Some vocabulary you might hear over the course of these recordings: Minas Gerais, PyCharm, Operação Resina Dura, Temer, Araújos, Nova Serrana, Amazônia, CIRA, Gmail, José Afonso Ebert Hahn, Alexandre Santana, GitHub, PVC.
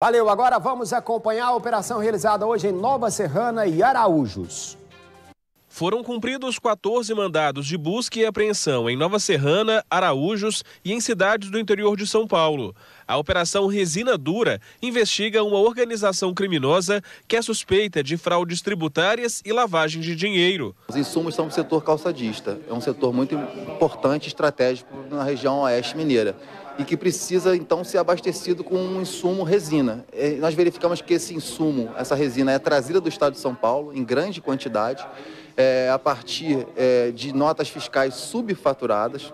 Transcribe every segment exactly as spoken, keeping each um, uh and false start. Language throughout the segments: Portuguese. Valeu, agora vamos acompanhar a operação realizada hoje em Nova Serrana e Araújos. Foram cumpridos quatorze mandados de busca e apreensão em Nova Serrana, Araújos e em cidades do interior de São Paulo. A Operação Resina Dura investiga uma organização criminosa que é suspeita de fraudes tributárias e lavagem de dinheiro. Os insumos são do setor calçadista, é um setor muito importante e estratégico na região oeste mineira. E que precisa, então, ser abastecido com um insumo resina. Nós verificamos que esse insumo, essa resina, é trazida do estado de São Paulo, em grande quantidade, é, a partir é, de notas fiscais subfaturadas,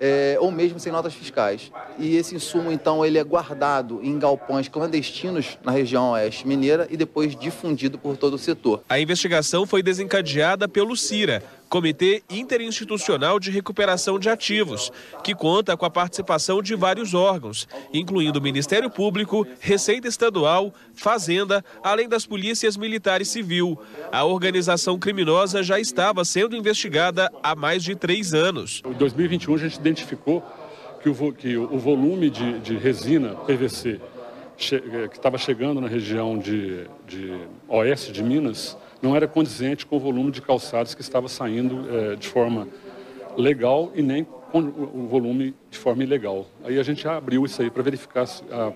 é, ou mesmo sem notas fiscais. E esse insumo, então, ele é guardado em galpões clandestinos na região oeste mineira e depois difundido por todo o setor. A investigação foi desencadeada pelo CIRA, Comitê Interinstitucional de Recuperação de Ativos, que conta com a participação de vários órgãos, incluindo o Ministério Público, Receita Estadual, Fazenda, além das polícias militar e civil. A organização criminosa já estava sendo investigada há mais de três anos. Em dois mil e vinte e um, a gente identificou que o, que o volume de, de resina P V C che, que estava chegando na região de, de oeste de Minas não era condizente com o volume de calçados que estava saindo é, de forma legal e nem com o volume de forma ilegal. Aí a gente abriu isso aí para verificar a,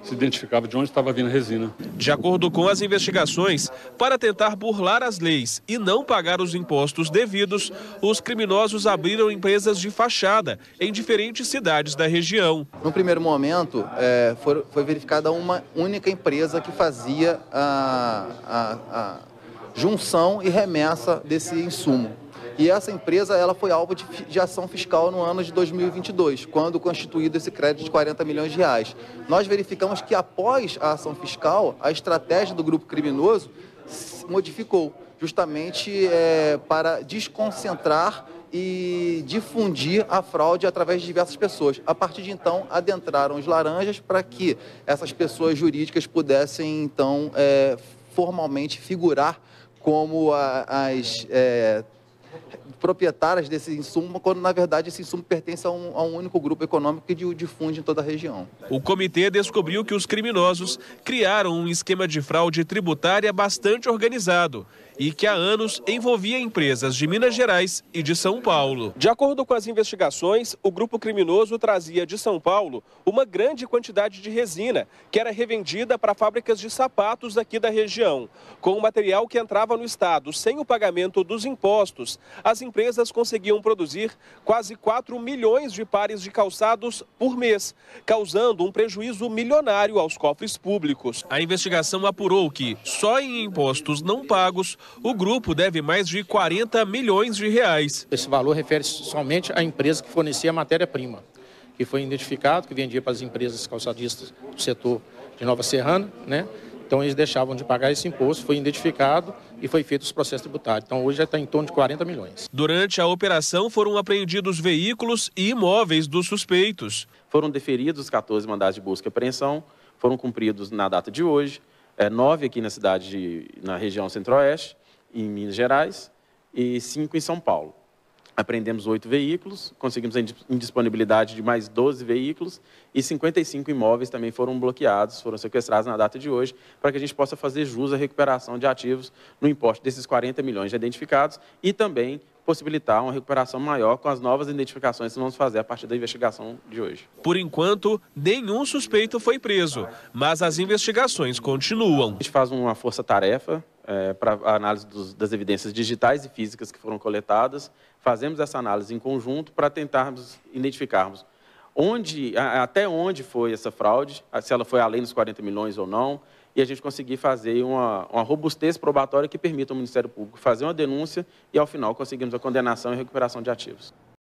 se identificava de onde estava vindo a resina. De acordo com as investigações, para tentar burlar as leis e não pagar os impostos devidos, os criminosos abriram empresas de fachada em diferentes cidades da região. No primeiro momento, é, foi, foi verificada uma única empresa que fazia a... a, a... junção e remessa desse insumo. E essa empresa ela foi alvo de, de ação fiscal no ano de dois mil e vinte e dois, quando constituído esse crédito de quarenta milhões de reais. Nós verificamos que após a ação fiscal, a estratégia do grupo criminoso se modificou, justamente é, para desconcentrar e difundir a fraude através de diversas pessoas. A partir de então, adentraram os laranjas para que essas pessoas jurídicas pudessem, então, é, formalmente figurar como a, as é, proprietárias desse insumo, quando na verdade esse insumo pertence a um, a um único grupo econômico que o difunde em toda a região. O comitê descobriu que os criminosos criaram um esquema de fraude tributária bastante organizado e que há anos envolvia empresas de Minas Gerais e de São Paulo. De acordo com as investigações, o grupo criminoso trazia de São Paulo uma grande quantidade de resina, que era revendida para fábricas de sapatos aqui da região. Com o material que entrava no estado sem o pagamento dos impostos, as empresas conseguiam produzir quase quatro milhões de pares de calçados por mês, causando um prejuízo milionário aos cofres públicos. A investigação apurou que, só em impostos não pagos, o grupo deve mais de quarenta milhões de reais. Esse valor refere somente à empresa que fornecia a matéria-prima, que foi identificado, que vendia para as empresas calçadistas do setor de Nova Serrana, né? Então eles deixavam de pagar esse imposto, foi identificado e foi feito os processos tributários. Então hoje já está em torno de quarenta milhões. Durante a operação foram apreendidos veículos e imóveis dos suspeitos. Foram deferidos quatorze mandados de busca e apreensão, foram cumpridos na data de hoje. É, nove aqui na cidade, de, na região centro-oeste, em Minas Gerais, e cinco em São Paulo. Apreendemos oito veículos, conseguimos a indisponibilidade de mais doze veículos e cinquenta e cinco imóveis também foram bloqueados, foram sequestrados na data de hoje, para que a gente possa fazer jus à recuperação de ativos no imposto desses quarenta milhões já identificados e também possibilitar uma recuperação maior com as novas identificações que vamos fazer a partir da investigação de hoje. Por enquanto, nenhum suspeito foi preso, mas as investigações continuam. A gente faz uma força-tarefa é, para a análise dos, das evidências digitais e físicas que foram coletadas. Fazemos essa análise em conjunto para tentarmos identificarmos onde, até onde foi essa fraude, se ela foi além dos quarenta milhões ou não, e a gente conseguir fazer uma, uma robustez probatória que permita ao Ministério Público fazer uma denúncia e, ao final, conseguimos a condenação e recuperação de ativos.